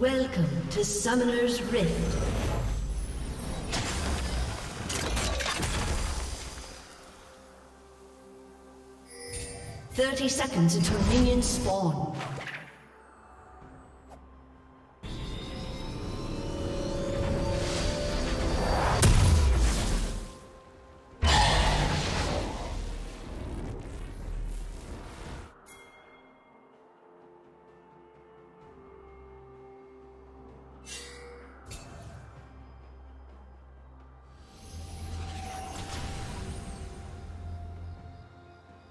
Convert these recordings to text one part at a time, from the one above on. Welcome to Summoner's Rift. Thirty seconds until minions spawn.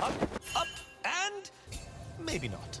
Up, and maybe not.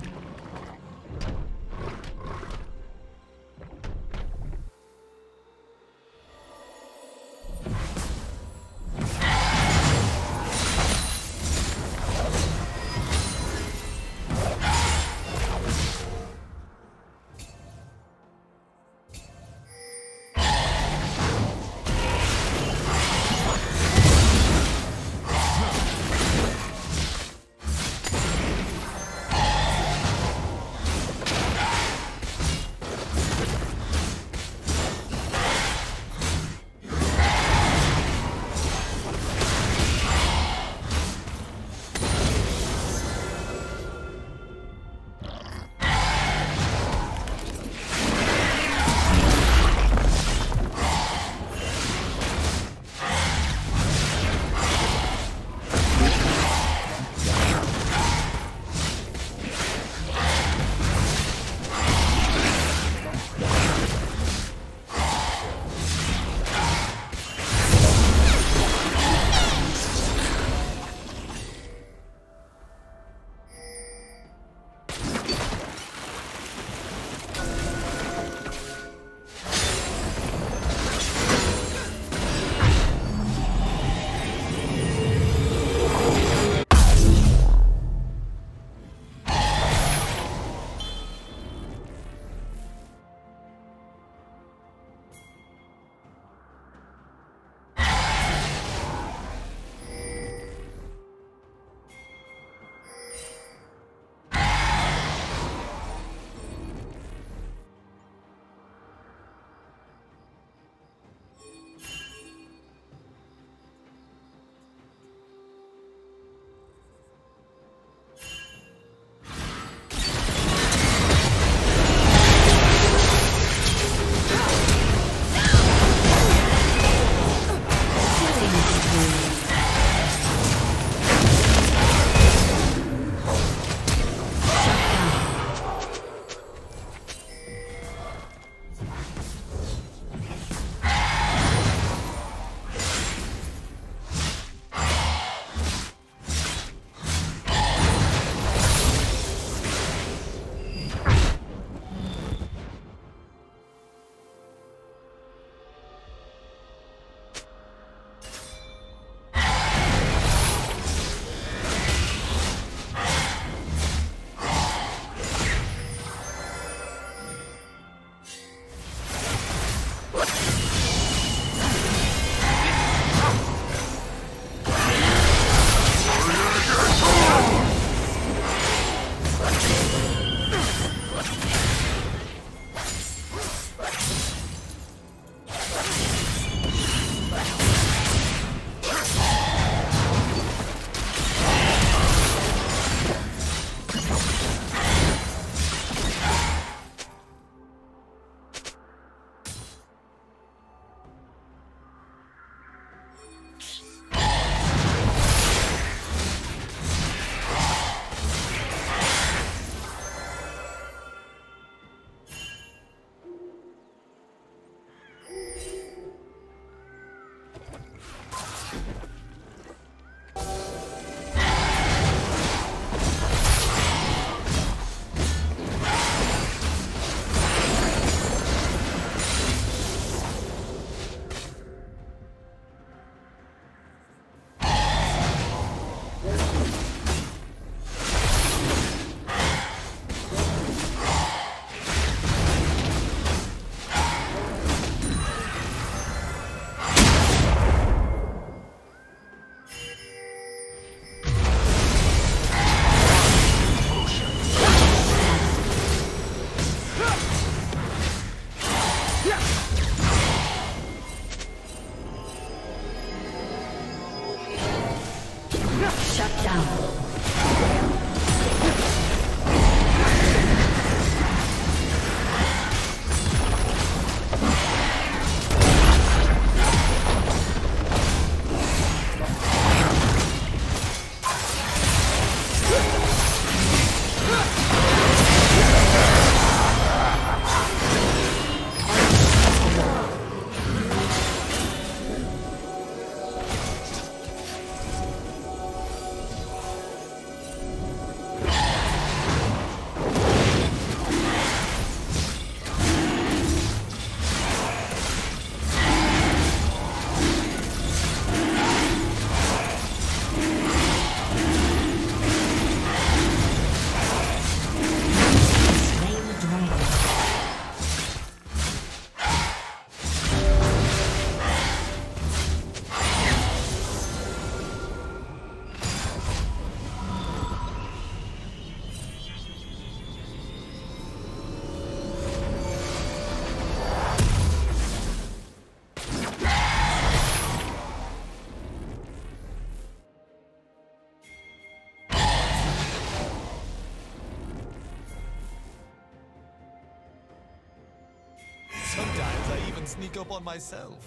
sneak up on myself.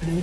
Blue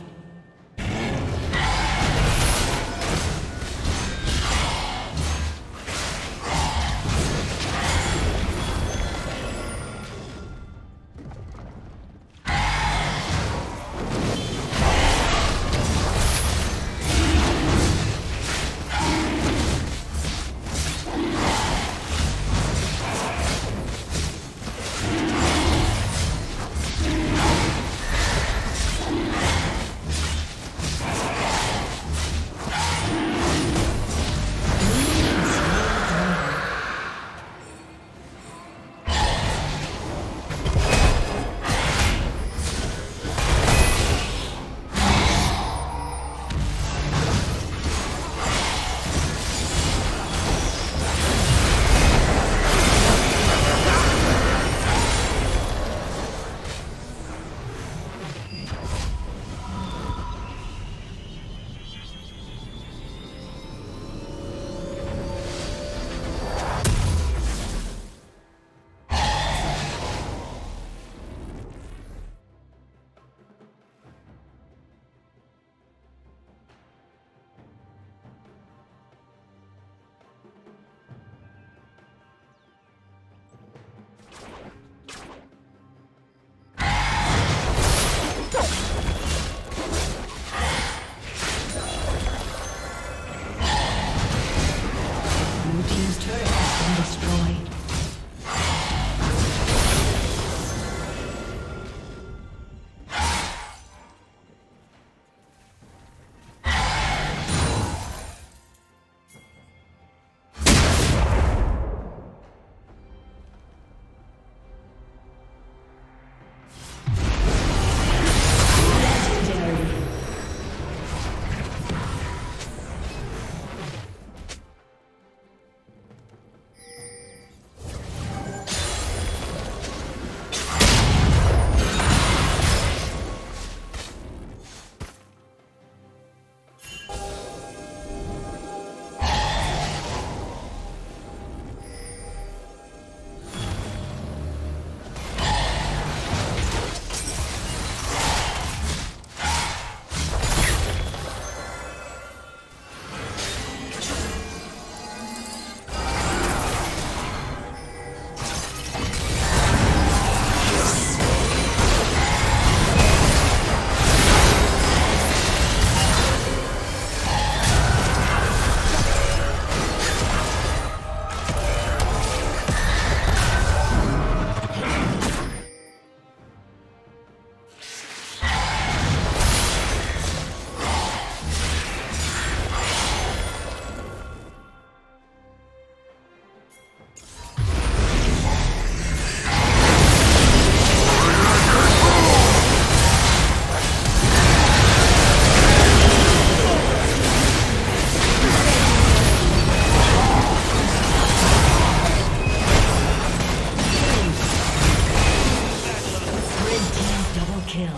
kill.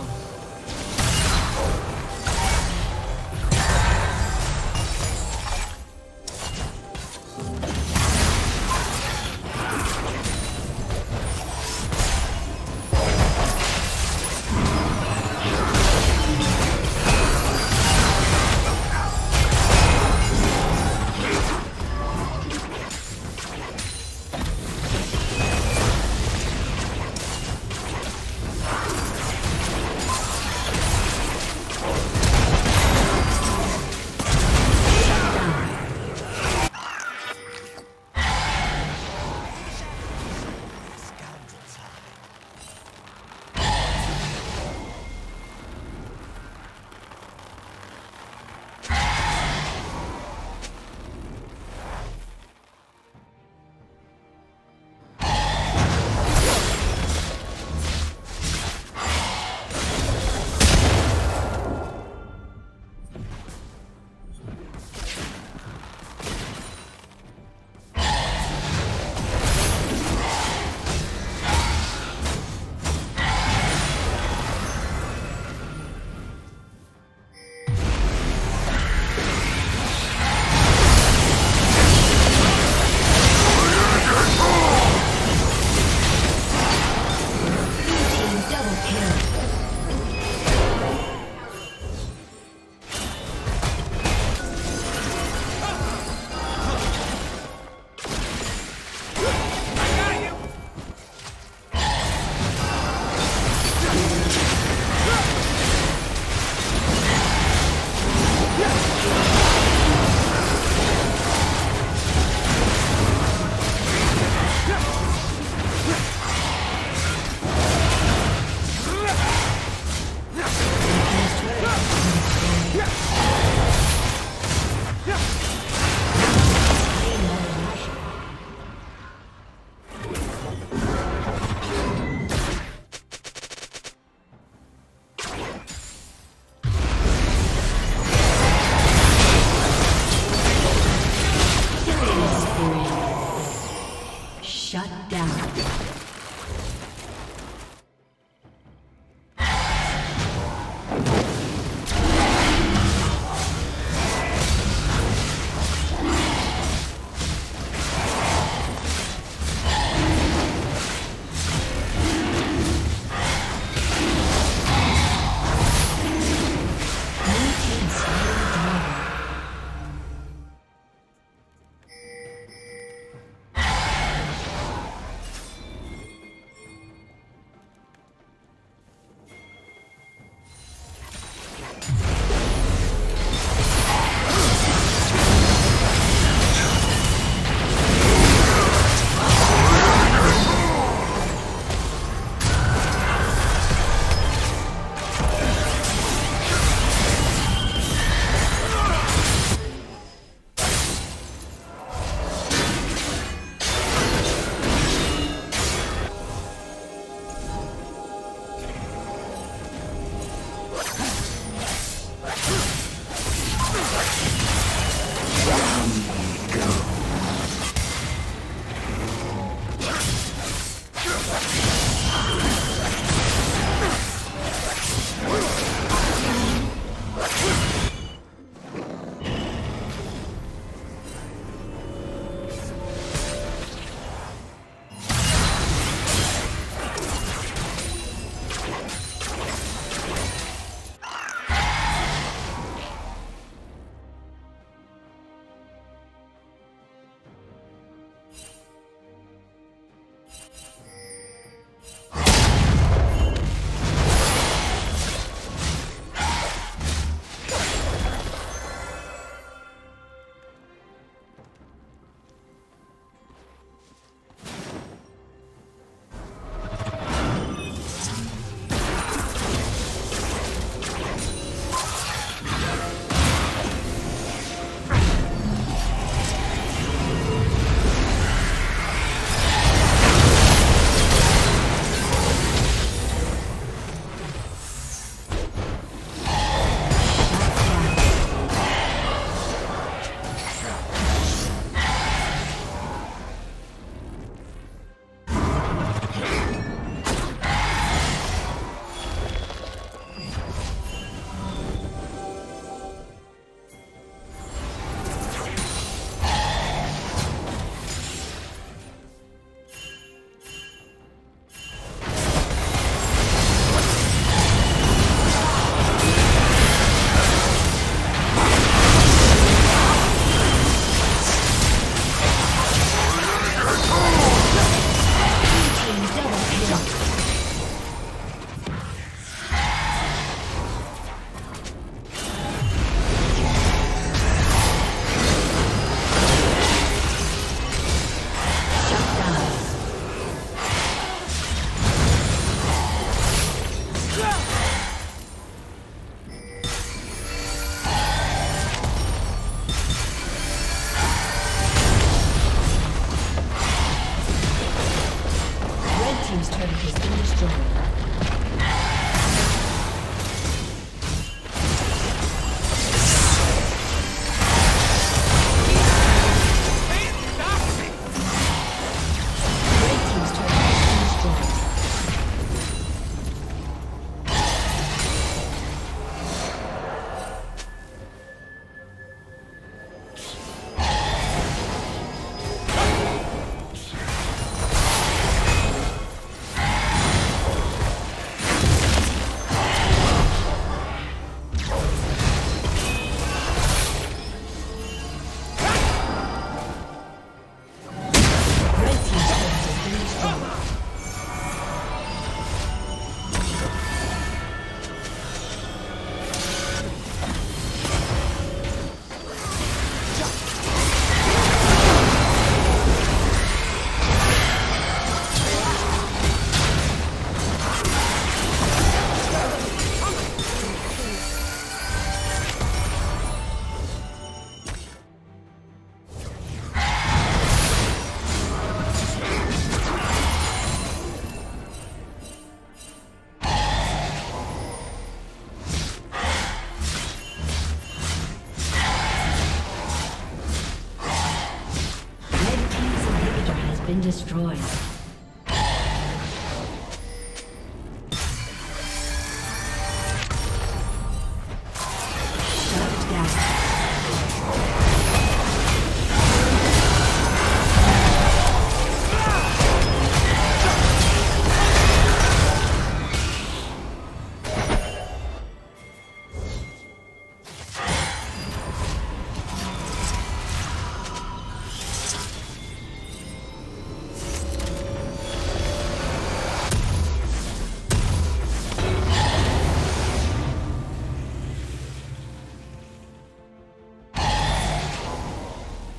destroyed.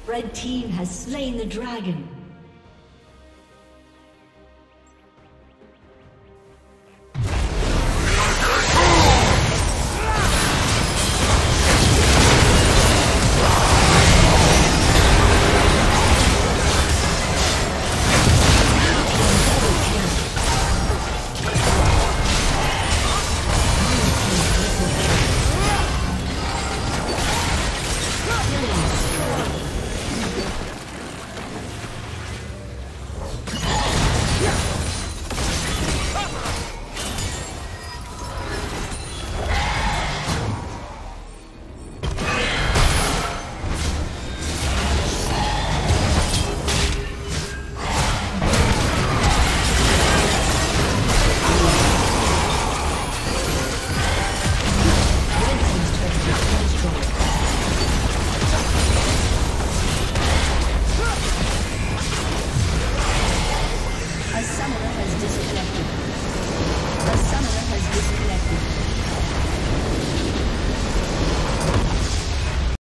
Red team has slain the dragon.